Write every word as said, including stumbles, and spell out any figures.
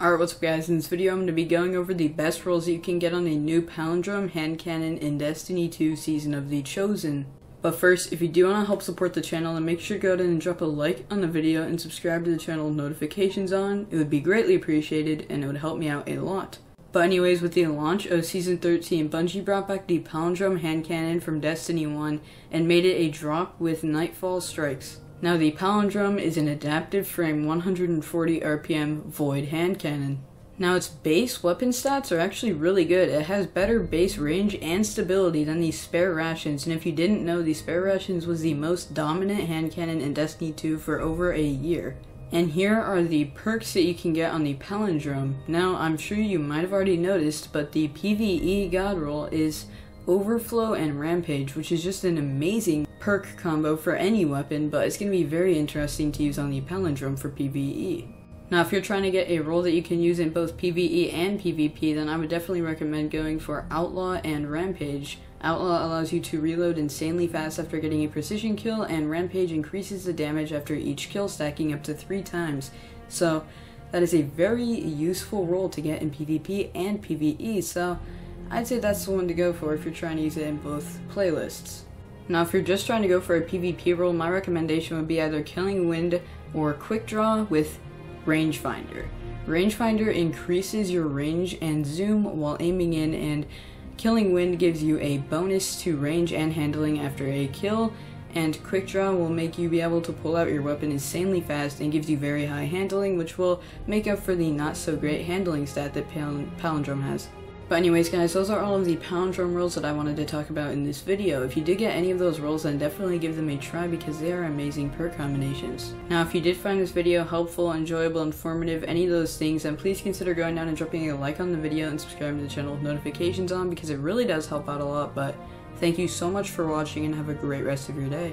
Alright, what's up guys, in this video I'm going to be going over the best rolls that you can get on the new palindrome hand cannon in Destiny two Season of the Chosen. But first, if you do want to help support the channel, then make sure to go ahead and drop a like on the video and subscribe to the channel with notifications on. It would be greatly appreciated and it would help me out a lot. But anyways, with the launch of Season thirteen, Bungie brought back the palindrome hand cannon from Destiny one and made it a drop with Nightfall Strikes. Now the palindrome is an adaptive frame one hundred forty R P M void hand cannon. Now its base weapon stats are actually really good. It has better base range and stability than the Spare Rations, and if you didn't know, the Spare Rations was the most dominant hand cannon in Destiny two for over a year. And here are the perks that you can get on the palindrome. Now I'm sure you might have already noticed, but the PvE god roll is Overflow and Rampage, which is just an amazing perk combo for any weapon, but it's going to be very interesting to use on the palindrome for PvE. Now if you're trying to get a role that you can use in both PvE and PvP, then I would definitely recommend going for Outlaw and Rampage. Outlaw allows you to reload insanely fast after getting a precision kill, and Rampage increases the damage after each kill, stacking up to three times. So that is a very useful role to get in PvP and PvE, so I'd say that's the one to go for if you're trying to use it in both playlists. Now if you're just trying to go for a PvP role, my recommendation would be either Killing Wind or Quick Draw with Rangefinder. Rangefinder increases your range and zoom while aiming in, and Killing Wind gives you a bonus to range and handling after a kill, and Quick Draw will make you be able to pull out your weapon insanely fast and gives you very high handling, which will make up for the not so great handling stat that Pal- Palindrome has. But anyways guys, those are all of the palindrome rolls that I wanted to talk about in this video. If you did get any of those rolls, then definitely give them a try because they are amazing perk combinations. Now if you did find this video helpful, enjoyable, informative, any of those things, then please consider going down and dropping a like on the video and subscribing to the channel with notifications on because it really does help out a lot. But thank you so much for watching and have a great rest of your day.